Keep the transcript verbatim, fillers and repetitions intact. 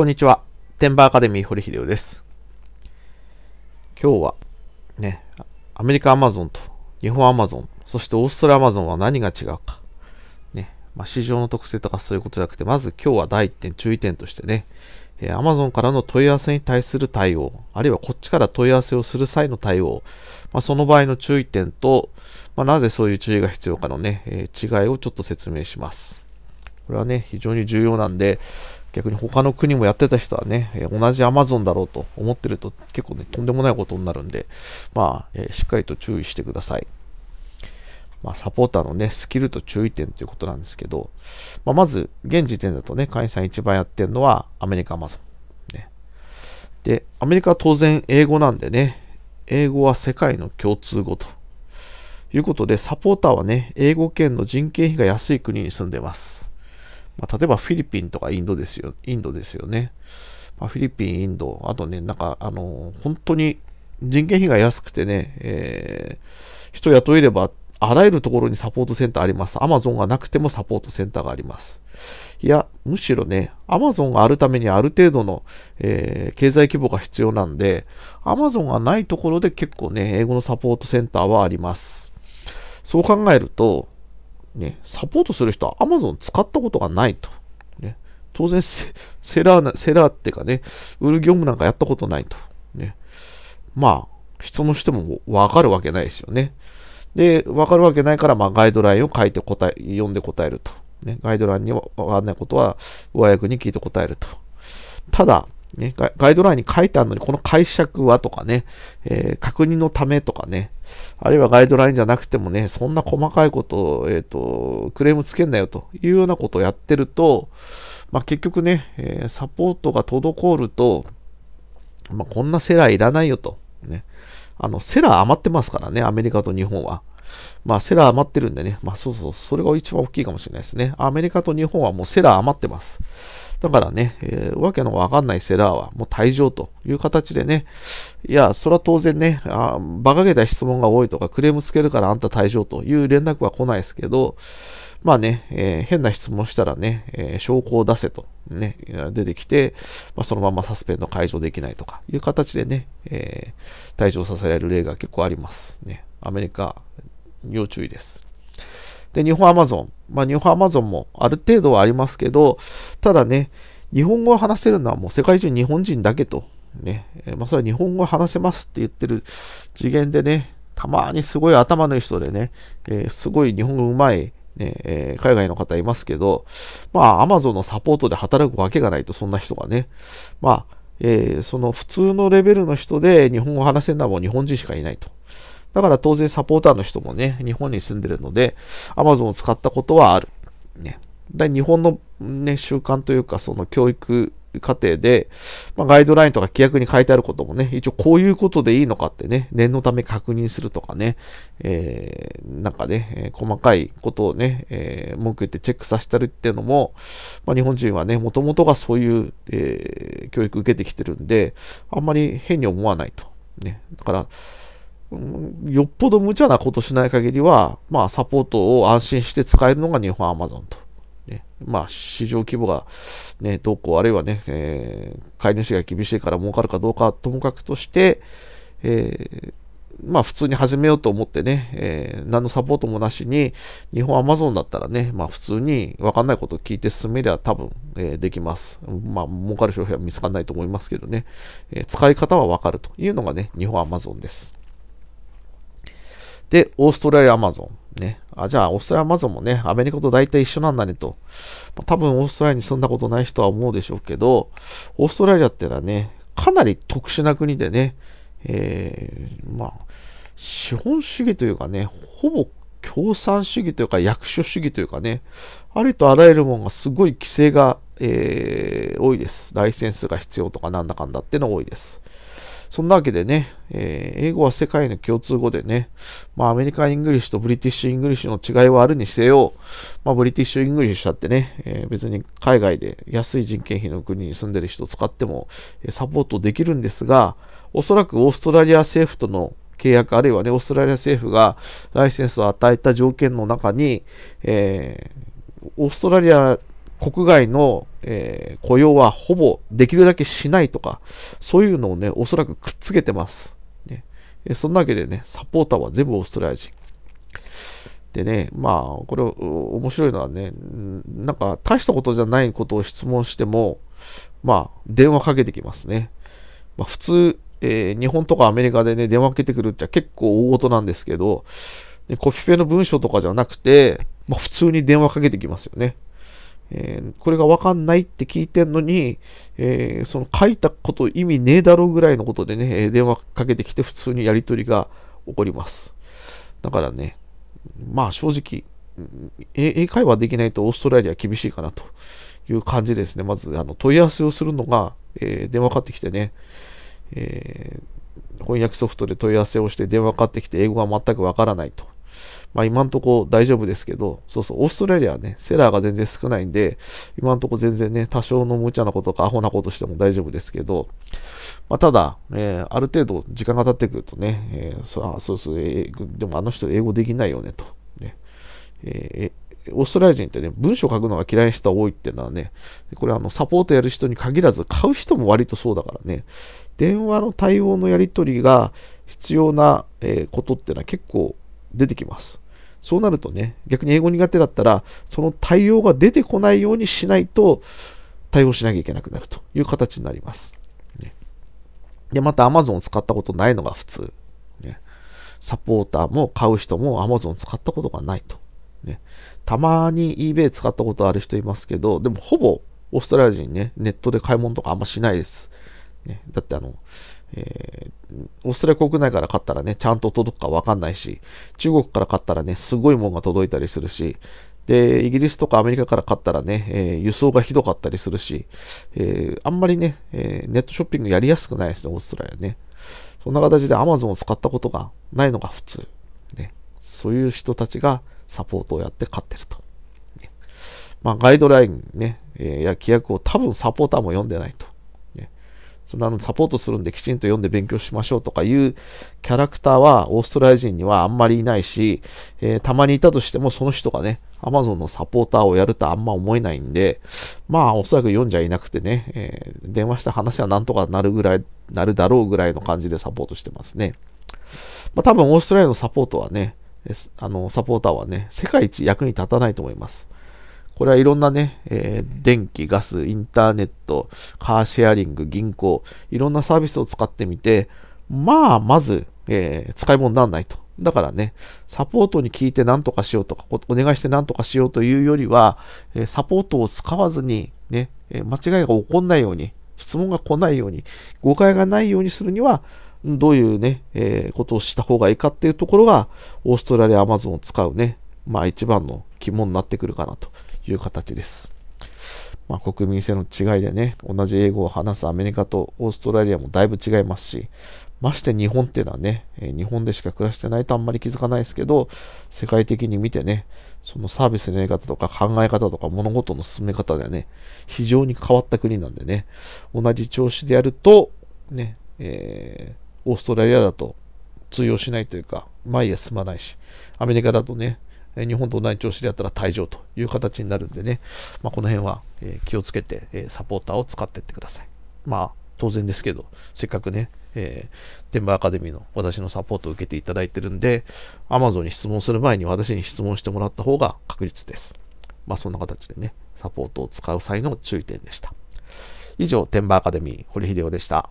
こんにちは。転売アカデミー堀秀夫です。今日はね、アメリカ Amazon と日本 Amazon、そしてオーストラリア Amazon は何が違うか。ね、まあ、市場の特性とかそういうことじゃなくて、まず今日はだいいってん注意点としてね、えー、Amazon からの問い合わせに対する対応、あるいはこっちから問い合わせをする際の対応、まあ、その場合の注意点と、まあ、なぜそういう注意が必要かのね、えー、違いをちょっと説明します。これはね、非常に重要なんで、逆に他の国もやってた人はね、えー、同じ Amazon だろうと思ってると結構ね、とんでもないことになるんで、まあ、えー、しっかりと注意してください。まあ、サポーターのね、スキルと注意点ということなんですけど、まあ、まず、現時点だとね、会員さん一番やってるのはアメリカ Amazon、ね。で、アメリカは当然英語なんでね、英語は世界の共通語ということで、サポーターはね、英語圏の人件費が安い国に住んでます。まあ、例えばフィリピンとかインドですよ、インドですよね。まあ、フィリピン、インド、あとね、なんか、あのー、本当に人件費が安くてね、えー、人雇えれば、あらゆるところにサポートセンターあります。Amazon がなくてもサポートセンターがあります。いや、むしろね、Amazon があるためにある程度の、えー、経済規模が必要なんで、Amazon がないところで結構ね、英語のサポートセンターはあります。そう考えると、ね、サポートする人は Amazon 使ったことがないと。ね、当然セ、セラーな、セラーっていうかね、売る業務なんかやったことないと。ね、まあ、質問しても分かるわけないですよね。で、分かるわけないから、まあ、ガイドラインを書いて答え、読んで答えると。ね、ガイドラインに分かんないことは、上役に聞いて答えると。ただ、ね、ガイドラインに書いてあるのに、この解釈はとかね、えー、確認のためとかね、あるいはガイドラインじゃなくてもね、そんな細かいことを、えっと、クレームつけんなよというようなことをやってると、まあ、結局ね、えー、サポートが滞ると、まあ、こんなセラーいらないよと、ね。あの、セラー余ってますからね、アメリカと日本は。まあ、セラー余ってるんでね、まあ、そうそう、それが一番大きいかもしれないですね。アメリカと日本はもうセラー余ってます。だからね、えー、わけのわかんないセラーはもう退場という形でね、いや、それは当然ね、あ馬鹿げた質問が多いとかクレームつけるからあんた退場という連絡は来ないですけど、まあね、えー、変な質問したらね、えー、証拠を出せと、ね、出てきて、まあ、そのままサスペンド解除できないとかいう形でね、えー、退場させられる例が結構ありますね。アメリカ、要注意です。で、日本アマゾン。まあ、日本アマゾンもある程度はありますけど、ただね、日本語を話せるのはもう世界中日本人だけと。ね。まあ、それは日本語を話せますって言ってる次元でね、たまにすごい頭のいい人でね、えー、すごい日本語うまい、ねえー、海外の方いますけど、まあ、アマゾンのサポートで働くわけがないと、そんな人がね。まあ、えー、その普通のレベルの人で日本語を話せるのはもう日本人しかいないと。だから当然サポーターの人もね、日本に住んでるので、Amazon を使ったことはある。ね。だ日本のね、習慣というか、その教育過程で、まあ、ガイドラインとか規約に書いてあることもね、一応こういうことでいいのかってね、念のため確認するとかね、えー、なんかね、えー、細かいことをね、えー、文句言ってチェックさせたりっていうのも、まあ、日本人はね、もともとがそういう、えー、教育受けてきてるんで、あんまり変に思わないと。ね。だから、よっぽど無茶なことしない限りは、まあ、サポートを安心して使えるのが日本 Amazon と。ね、まあ、市場規模が、ね、どうこう、あるいはね、えー、買い主が厳しいから儲かるかどうかともかくとして、えー、まあ、普通に始めようと思ってね、えー、何のサポートもなしに、日本 Amazon だったらね、まあ、普通に分かんないことを聞いて進めれば多分、えー、できます。まあ、儲かる商品は見つからないと思いますけどね、えー、使い方は分かるというのがね、日本 Amazon です。で、オーストラリア Amazon。ね。あ、じゃあ、オーストラリア Amazon もね、アメリカと大体一緒なんだねと。まあ、多分、オーストラリアに住んだことない人は思うでしょうけど、オーストラリアってのはね、かなり特殊な国でね、えー、まあ、資本主義というかね、ほぼ共産主義というか、役所主義というかね、ありとあらゆるものがすごい規制が、えー、多いです。ライセンスが必要とか、なんだかんだっての多いです。そんなわけでね、えー、英語は世界の共通語でね、まあアメリカン・イングリッシュとブリティッシュ・イングリッシュの違いはあるにせよ、まあブリティッシュ・イングリッシュだってね、えー、別に海外で安い人件費の国に住んでる人を使ってもサポートできるんですが、おそらくオーストラリア政府との契約、あるいはね、オーストラリア政府がライセンスを与えた条件の中に、えー、オーストラリア国外の、えー、雇用はほぼできるだけしないとか、そういうのをね、おそらくくっつけてます。ね、そんなわけでね、サポーターは全部オーストラリア人。でね、まあ、これ面白いのはね、なんか大したことじゃないことを質問しても、まあ、電話かけてきますね。まあ、普通、えー、日本とかアメリカでね、電話かけてくるっちゃ結構大事なんですけど、でコピペの文章とかじゃなくて、まあ、普通に電話かけてきますよね。えー、これがわかんないって聞いてんのに、えー、その書いたこと意味ねえだろうぐらいのことでね、電話かけてきて普通にやり取りが起こります。だからね、まあ正直、英会話できないとオーストラリアは厳しいかなという感じですね。まずあの問い合わせをするのが、えー、電話かかってきてね、えー、翻訳ソフトで問い合わせをして電話かかってきて英語が全くわからないと。まあ今んとこ大丈夫ですけど、そうそう、オーストラリアはね、セラーが全然少ないんで、今んとこ全然ね、多少の無茶なことかアホなことしても大丈夫ですけど、まあただ、えー、ある程度時間が経ってくるとね、えー、そあそうそう、えー、でもあの人英語できないよねと、ねえー。オーストラリア人ってね、文章書くのが嫌いな人が多いっていうのはね、これあのサポートやる人に限らず、買う人も割とそうだからね、電話の対応のやり取りが必要なことっていうのは結構、出てきます。そうなるとね、逆に英語苦手だったら、その対応が出てこないようにしないと、対応しなきゃいけなくなるという形になります。ね、で、また Amazon を使ったことないのが普通。ね、サポーターも買う人も Amazon を使ったことがないと。ね、たまに eBay 使ったことある人いますけど、でもほぼオーストラリア人ね、ネットで買い物とかあんましないです。ね、だってあの、えー、オーストラリア国内から買ったらね、ちゃんと届くかわかんないし、中国から買ったらね、すごいものが届いたりするし、で、イギリスとかアメリカから買ったらね、えー、輸送がひどかったりするし、えー、あんまりね、えー、ネットショッピングやりやすくないですね、オーストラリアね。そんな形で Amazon を使ったことがないのが普通。ね、そういう人たちがサポートをやって買ってると。ね、まあ、ガイドラインね、えー、や規約を多分サポーターも読んでないと。そのあのサポートするんできちんと読んで勉強しましょうとかいうキャラクターはオーストラリア人にはあんまりいないし、えー、たまにいたとしてもその人がね、Amazon のサポーターをやるとはあんま思えないんで、まあおそらく読んじゃいなくてね、えー、電話した話はなんとかなるぐらい、なるだろうぐらいの感じでサポートしてますね。まあ多分オーストラリアのサポートはね、あのサポーターはね、世界一役に立たないと思います。これはいろんなね、えー、電気、ガス、インターネット、カーシェアリング、銀行、いろんなサービスを使ってみて、まあ、まず、えー、使い物にならないと。だからね、サポートに聞いて何とかしようとか、お願いして何とかしようというよりは、えー、サポートを使わずに、ね、えー、間違いが起こんないように、質問が来ないように、誤解がないようにするには、どういうね、えー、ことをした方がいいかっていうところが、オーストラリア、Amazon を使うね、まあ一番の肝になってくるかなと。いう形です。まあ、国民性の違いでね、同じ英語を話すアメリカとオーストラリアもだいぶ違いますし、まして日本っていうのはね、日本でしか暮らしてないとあんまり気づかないですけど、世界的に見てね、そのサービスのやり方とか考え方とか物事の進め方ではね、非常に変わった国なんでね、同じ調子でやると、ね、えー、オーストラリアだと通用しないというか、前へ進まないし、アメリカだとね、日本と同じ調子でやったら退場という形になるんでね、まあ、この辺は気をつけてサポーターを使っていってください。まあ当然ですけど、せっかくね、えー、デンバーアカデミーの私のサポートを受けていただいてるんで、Amazon に質問する前に私に質問してもらった方が確実です。まあそんな形でね、サポートを使う際の注意点でした。以上、デンバーアカデミー、堀秀夫でした。